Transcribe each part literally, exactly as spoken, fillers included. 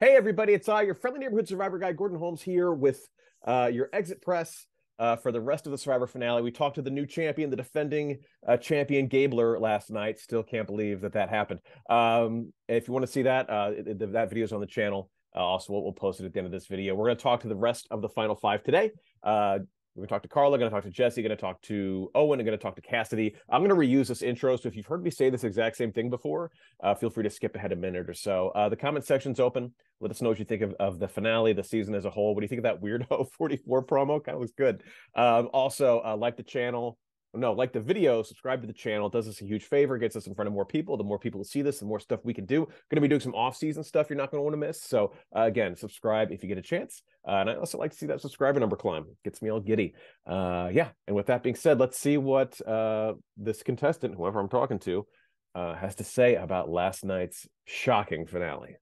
Hey, everybody, it's I, your friendly neighborhood Survivor guy, Gordon Holmes, here with uh, your exit press uh, for the rest of the Survivor finale. We talked to the new champion, the defending uh, champion, Gabler, last night. Still can't believe that that happened. Um, if you want to see that, uh, it, it, that video is on the channel. Uh, also, we'll, we'll post it at the end of this video. We're going to talk to the rest of the final five today. Uh, we're going to talk to Carla, going to talk to Jesse, going to talk to Owen, and going to talk to Cassidy. I'm going to reuse this intro, so if you've heard me say this exact same thing before, uh, feel free to skip ahead a minute or so. Uh, the comment section's open. Let us know what you think of, of the finale, the season as a whole. What do you think of that weirdo forty-four promo? Kind of looks good. Um, also, uh, like the channel. No, like the video, subscribe to the channel. It does us a huge favor, gets us in front of more people. The more people see this, the more stuff we can do. Going to be doing some off-season stuff you're not going to want to miss. So, uh, again, subscribe if you get a chance. Uh, and I also like to see that subscriber number climb. It gets me all giddy. Uh, yeah, and with that being said, let's see what uh, this contestant, whoever I'm talking to, uh, has to say about last night's shocking finale.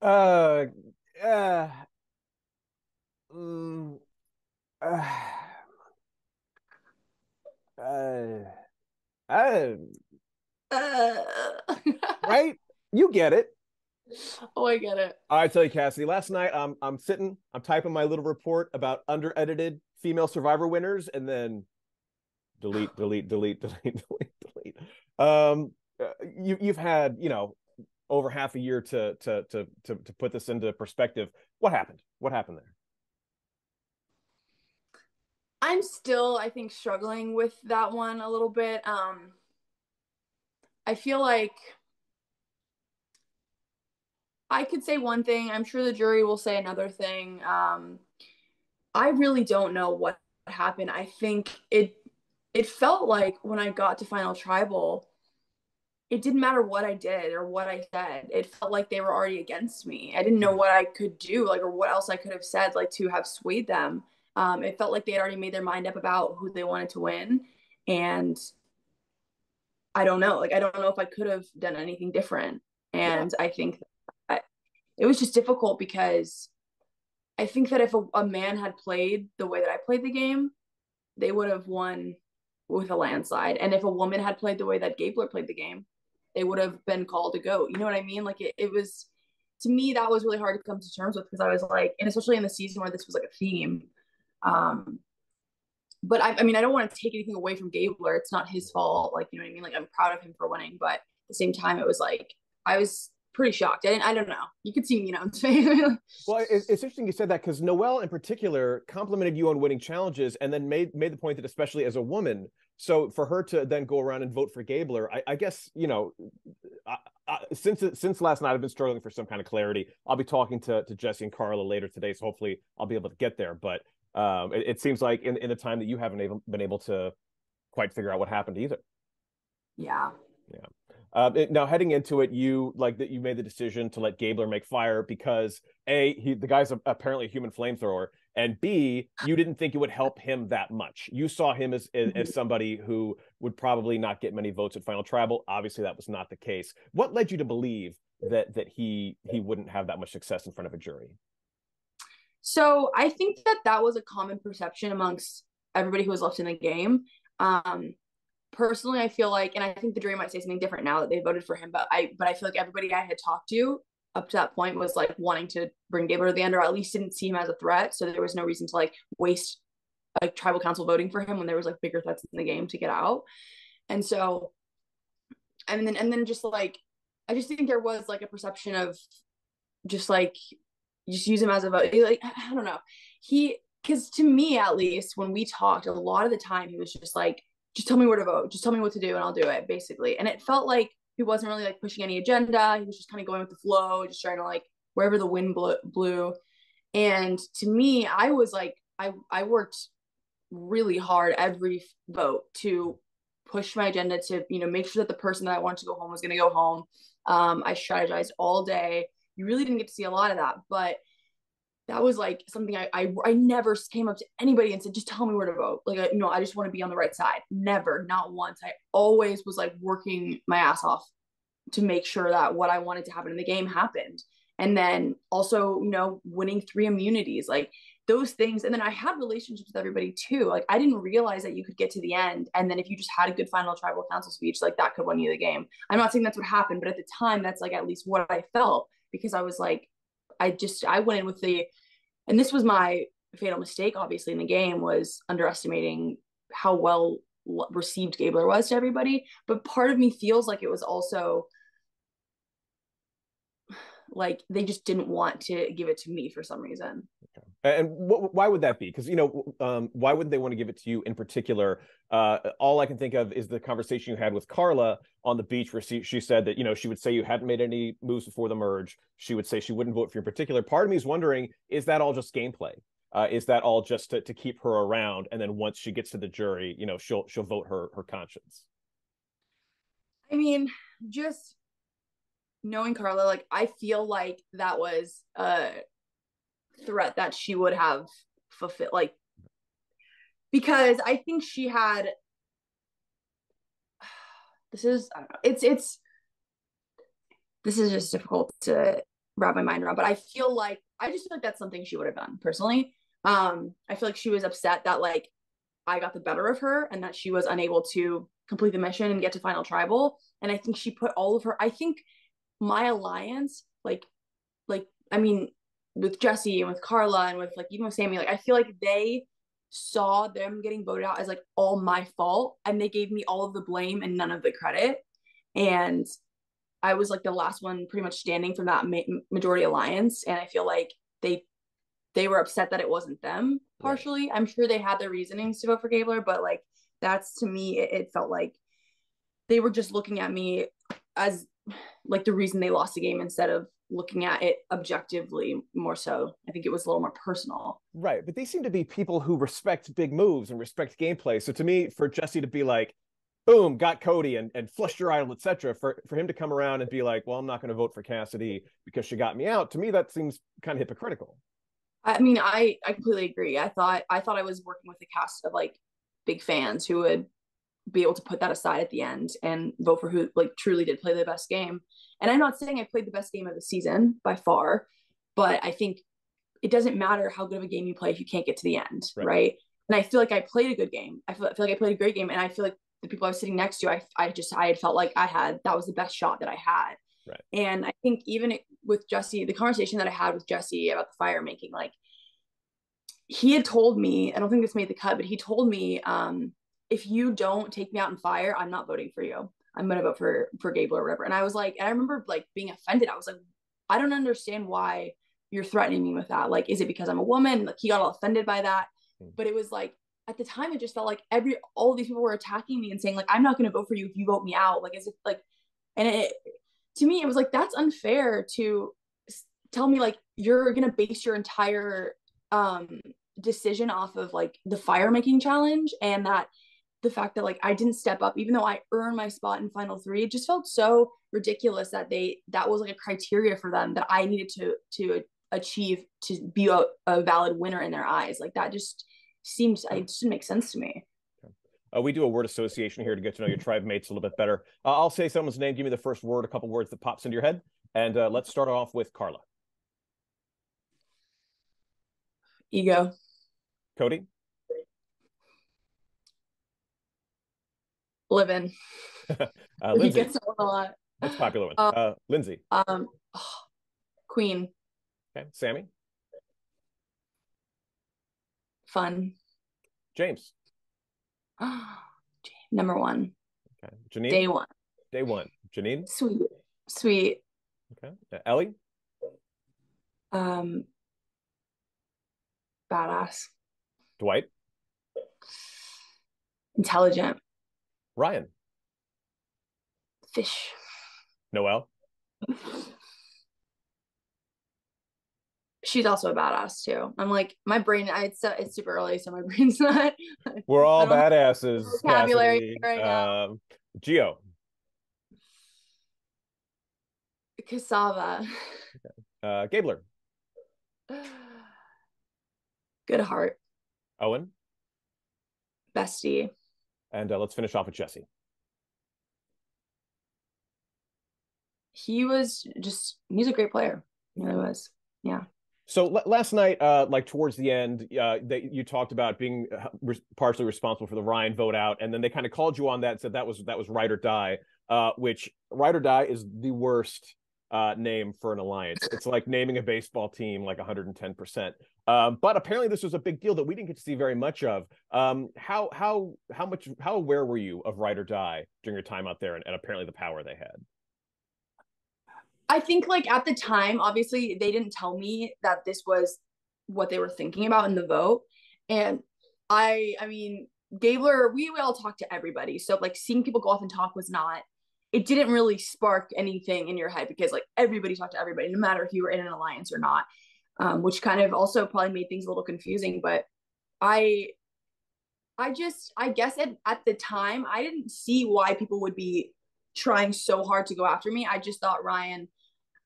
Uh, uh, mm, uh. Uh, I, uh. Right? You get it. Oh, I get it. I tell you, Cassidy, last night I'm I'm sitting, I'm typing my little report about under-edited female Survivor winners, and then delete, delete, delete, delete, delete, delete. Um, you you've had you know over half a year to to to to to put this into perspective. What happened? What happened there? I'm still, I think, struggling with that one a little bit. Um, I feel like I could say one thing. I'm sure the jury will say another thing. Um, I really don't know what happened. I think it it felt like when I got to Final Tribal, it didn't matter what I did or what I said. It felt like they were already against me. I didn't know what I could do, like, or what else I could have said, like, to have swayed them. Um, it felt like they had already made their mind up about who they wanted to win. And I don't know, like, I don't know if I could have done anything different. And yeah. I think that it was just difficult because I think that if a, a man had played the way that I played the game, they would have won with a landslide. And if a woman had played the way that Gabler played the game, they would have been called a goat. You know what I mean? Like, it, it was, to me, that was really hard to come to terms with, because I was like, and especially in the season where this was like a theme. Um, but I, I mean, I don't want to take anything away from Gabler. It's not his fault. Like, you know what I mean? Like, I'm proud of him for winning, but at the same time, it was like, I was pretty shocked. I didn't, I don't know. You could see me, you know what I'm saying? Well, it, it's interesting you said that, because Noelle in particular complimented you on winning challenges and then made, made the point that, especially as a woman, so for her to then go around and vote for Gabler, I, I guess, you know, I, I, since since last night, I've been struggling for some kind of clarity. I'll be talking to, to Jesse and Carla later today, so hopefully I'll be able to get there. But Um, it, it seems like in, in the time that you haven't even been able to quite figure out what happened either. Yeah. Yeah. Um, it, now heading into it, you like that you made the decision to let Gabler make fire because A, he, the guy's a, apparently a human flamethrower, and B, you didn't think it would help him that much. You saw him as, as, as somebody who would probably not get many votes at Final Tribal. Obviously that was not the case. What led you to believe that, that he, he wouldn't have that much success in front of a jury? So I think that that was a common perception amongst everybody who was left in the game. Um, personally, I feel like, and I think the jury might say something different now that they voted for him, but I but I feel like everybody I had talked to up to that point was like wanting to bring Gabler to the end, or at least didn't see him as a threat. So there was no reason to like waste a tribal council voting for him when there was like bigger threats in the game to get out. And so, and then, and then just like, I just think there was like a perception of just like, just use him as a vote. Like, I don't know. He, because to me, at least, when we talked, a lot of the time, he was just like, just tell me where to vote. Just tell me what to do and I'll do it, basically. And it felt like he wasn't really like pushing any agenda. He was just kind of going with the flow, just trying to like, wherever the wind blew. And to me, I was like, I, I worked really hard every vote to push my agenda to, you know, make sure that the person that I wanted to go home was going to go home. Um, I strategized all day. You really didn't get to see a lot of that, but that was like something I, I, I never came up to anybody and said, just tell me where to vote. Like, you know, I just want to be on the right side. Never, not once. I always was like working my ass off to make sure that what I wanted to happen in the game happened. And then also, you know, winning three immunities, like those things. And then I had relationships with everybody too. Like, I didn't realize that you could get to the end, and then if you just had a good final tribal council speech, like, that could win you the game. I'm not saying that's what happened, but at the time, that's like at least what I felt, because I was like, I just, I went in with the, and this was my fatal mistake, obviously, in the game, was underestimating how well received Gabler was to everybody. But part of me feels like it was also like they just didn't want to give it to me for some reason. Okay. And wh why would that be? Because, you know, um, why wouldn't they want to give it to you in particular? Uh, all I can think of is the conversation you had with Carla on the beach, where she, she said that, you know, she would say you hadn't made any moves before the merge. She would say she wouldn't vote for you in particular. Part of me is wondering, is that all just gameplay? Uh, is that all just to, to keep her around? And then once she gets to the jury, you know, she'll, she'll vote her, her conscience. I mean, just knowing Carla, like, I feel like that was a threat that she would have fulfilled, like, because I think she had, this is, I don't know, it's, it's, this is just difficult to wrap my mind around, but I feel like, I just feel like that's something she would have done personally. Um, I feel like she was upset that, like, I got the better of her and that she was unable to complete the mission and get to final tribal. And I think she put all of her, I think my alliance, like, like, I mean, with Jesse and with Carla and with, like, even with Sammy, like, I feel like they saw them getting voted out as, like, all my fault. And they gave me all of the blame and none of the credit. And I was, like, the last one pretty much standing from that ma majority alliance. And I feel like they, they were upset that it wasn't them partially. Right. I'm sure they had their reasonings to vote for Gabler, but, like, that's, to me, it, it felt like they were just looking at me as, like, the reason they lost the game, instead of looking at it objectively more so. I think it was a little more personal. Right. But they seem to be people who respect big moves and respect gameplay. So to me, for Jesse to be like, boom, got Cody and, and flushed your idol, et cetera, for, for him to come around and be like, well, I'm not going to vote for Cassidy because she got me out, to me, that seems kind of hypocritical. I mean, I, I completely agree. I thought, I thought I was working with a cast of, like, big fans who would be able to put that aside at the end and vote for who, like, truly did play the best game. And I'm not saying I played the best game of the season by far, but I think it doesn't matter how good of a game you play if you can't get to the end, right? right? And I feel like I played a good game. I feel, I feel like I played a great game. And I feel like the people I was sitting next to, I, I just, I had felt like I had, that was the best shot that I had. Right. And I think even it, with Jesse, the conversation that I had with Jesse about the fire making, like, he had told me, I don't think this made the cut, but he told me, um, if you don't take me out in fire, I'm not voting for you. I'm going to vote for, for Gabler or whatever. And I was like, and I remember, like, being offended. I was like, I don't understand why you're threatening me with that. Like, is it because I'm a woman? Like, he got all offended by that. Mm-hmm. But it was like, at the time, it just felt like every, all of these people were attacking me and saying, like, I'm not going to vote for you if you vote me out. Like, as if, like, and it, to me, it was like, that's unfair to tell me, like, you're going to base your entire um, decision off of, like, the fire making challenge. And that the fact that, like, I didn't step up, even though I earned my spot in final three, it just felt so ridiculous that they, that was, like, a criteria for them that I needed to, to achieve to be a, a valid winner in their eyes. Like, that just seemed, it just didn't make sense to me. Okay. Uh, we do a word association here to get to know your tribe mates a little bit better. Uh, I'll say someone's name. Give me the first word, a couple words that pops into your head. And uh, let's start off with Carla. Ego. Cody. Living. uh, Lindsay. He gets a lot. That's a popular one. Um, uh, Lindsay. Um, oh, Queen. Okay. Sammy. Fun. James. Oh, number one. Okay. Janine. Day one. Day one. Janine. Sweet. Sweet. Okay. Uh, Ellie. Um. Badass. Dwight. Intelligent. Ryan. Fish. Noelle. She's also a badass too. I'm like, my brain, I, it's, it's super early, so my brain's not. We're all badasses. Vocabulary right now. Um, Geo. Cassava. Okay. Uh, Gabler. Good heart. Owen. Bestie. And uh, let's finish off with Jesse. He was just, he's a great player. He really was. Yeah. So l- last night, uh, like towards the end, uh, that you talked about being re- partially responsible for the Ryan vote out, and then they kind of called you on that and said that was that was ride or die, uh, which ride or die is the worst uh, name for an alliance. It's like naming a baseball team like one hundred ten percent. Um, but apparently, this was a big deal that we didn't get to see very much of. Um, how how how much how aware were you of ride or die during your time out there, and, and apparently the power they had? I think, like, at the time, obviously, they didn't tell me that this was what they were thinking about in the vote. And I, I mean, Gabler, we, we all talked to everybody. So, like, seeing people go off and talk was not, it didn't really spark anything in your head because, like, everybody talked to everybody, no matter if you were in an alliance or not, um, which kind of also probably made things a little confusing. But I, I just, I guess at, at the time, I didn't see why people would be trying so hard to go after me. I just thought Ryan,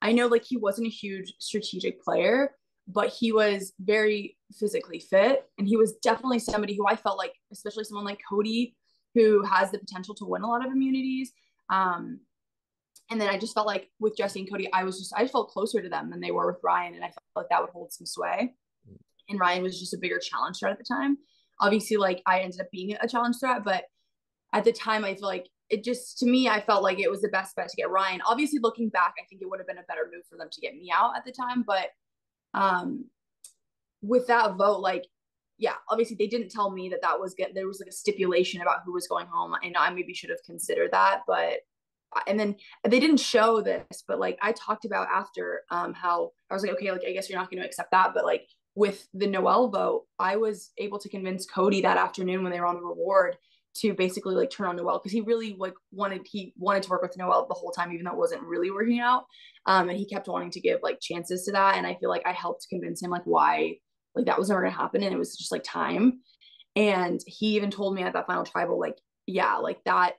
I know like he wasn't a huge strategic player, but he was very physically fit. And he was definitely somebody who I felt like, especially someone like Cody, who has the potential to win a lot of immunities. Um, and then I just felt like with Jesse and Cody, I was just, I felt closer to them than they were with Ryan. And I felt like that would hold some sway. And Ryan was just a bigger challenge threat at the time. Obviously, like I ended up being a challenge threat, but at the time I feel like it just, to me, I felt like it was the best bet to get Ryan. Obviously, looking back, I think it would have been a better move for them to get me out at the time. But um, with that vote, like, yeah, obviously they didn't tell me that that was good. There was like a stipulation about who was going home. And I maybe should have considered that. But, and then they didn't show this, but like I talked about after um, how I was like, okay, like, I guess you're not going to accept that. But like with the Noelle vote, I was able to convince Cody that afternoon when they were on the reward to basically like turn on Noelle, because he really like wanted he wanted to work with Noelle the whole time, even though it wasn't really working out, um and he kept wanting to give like chances to that. And I feel like I helped convince him like why like that was never gonna happen, and it was just like time. And he even told me at that final tribal, like, yeah, like that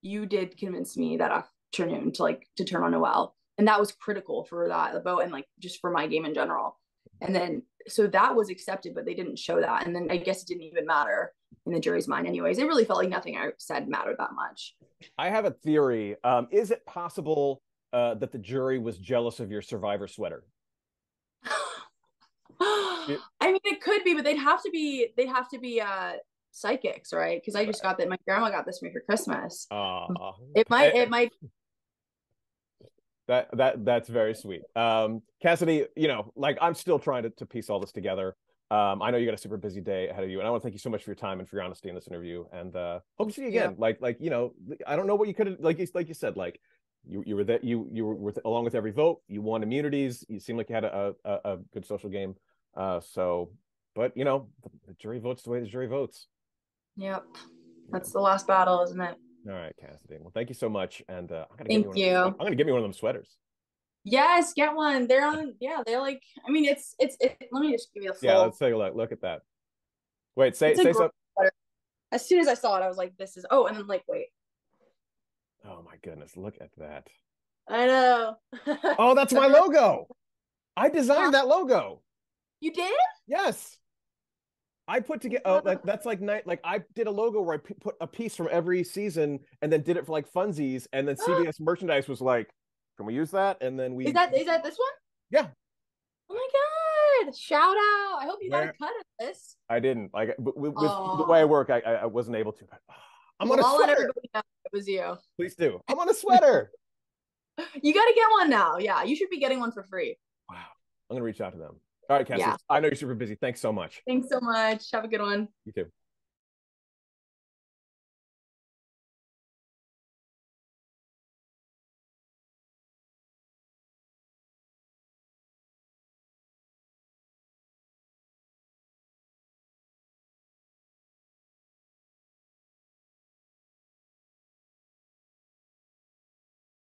you did convince me that afternoon to like to turn on Noelle, and that was critical for that vote and like just for my game in general. And then so that was accepted, but they didn't show that. And then I guess it didn't even matter in the jury's mind anyways. It really felt like nothing I said mattered that much. I have a theory. Um, is it possible uh, that the jury was jealous of your Survivor sweater? I mean, it could be, but they'd have to be, they'd have to be uh, psychics, right? Because I just got that. My grandma got this for me for Christmas. Uh, it might, it might. That, that, that's very sweet. Um, Cassidy, you know, like I'm still trying to, to piece all this together. Um, I know you got a super busy day ahead of you, and I want to thank you so much for your time and for your honesty in this interview. And uh, hope to see you again. Yeah. Like, like you know, I don't know what you could have, like, like you said, like you, you were that you you were with, along with every vote. You won immunities. You seemed like you had a a, a good social game. Uh, so, but you know, the, the jury votes the way the jury votes. Yep, that's the last battle, isn't it? All right, Cassidy. Well, thank you so much, and uh, I'm gonna thank give you. you. One of, I'm gonna give me one of them sweaters. Yes, get one. They're on. Yeah, they're like. I mean, it's it's. It, let me just give you a. Full, yeah, let's take a look. Look at that. Wait, say say something. As soon as I saw it, I was like, "This is." Oh, and then like, wait. Oh my goodness! Look at that. I know. Oh, that's my logo. I designed that logo. You did? Yes. I put together. Oh, like, that's like night. Like I did a logo where I p- put a piece from every season, and then did it for like funsies, and then C B S merchandise was like, can we use that? And then we is that is that this one? Yeah. Oh my god! Shout out! I hope you Where... got a cut of this. I didn't like, but with, with the way I work, I I wasn't able to. But oh, I'm well, on a I'll sweater. Let everybody know it was you. Please do. I'm on a sweater. You got to get one now. Yeah, you should be getting one for free. Wow. I'm gonna reach out to them. All right, Cassie. Yeah. I know you're super busy. Thanks so much. Thanks so much. Have a good one. You too.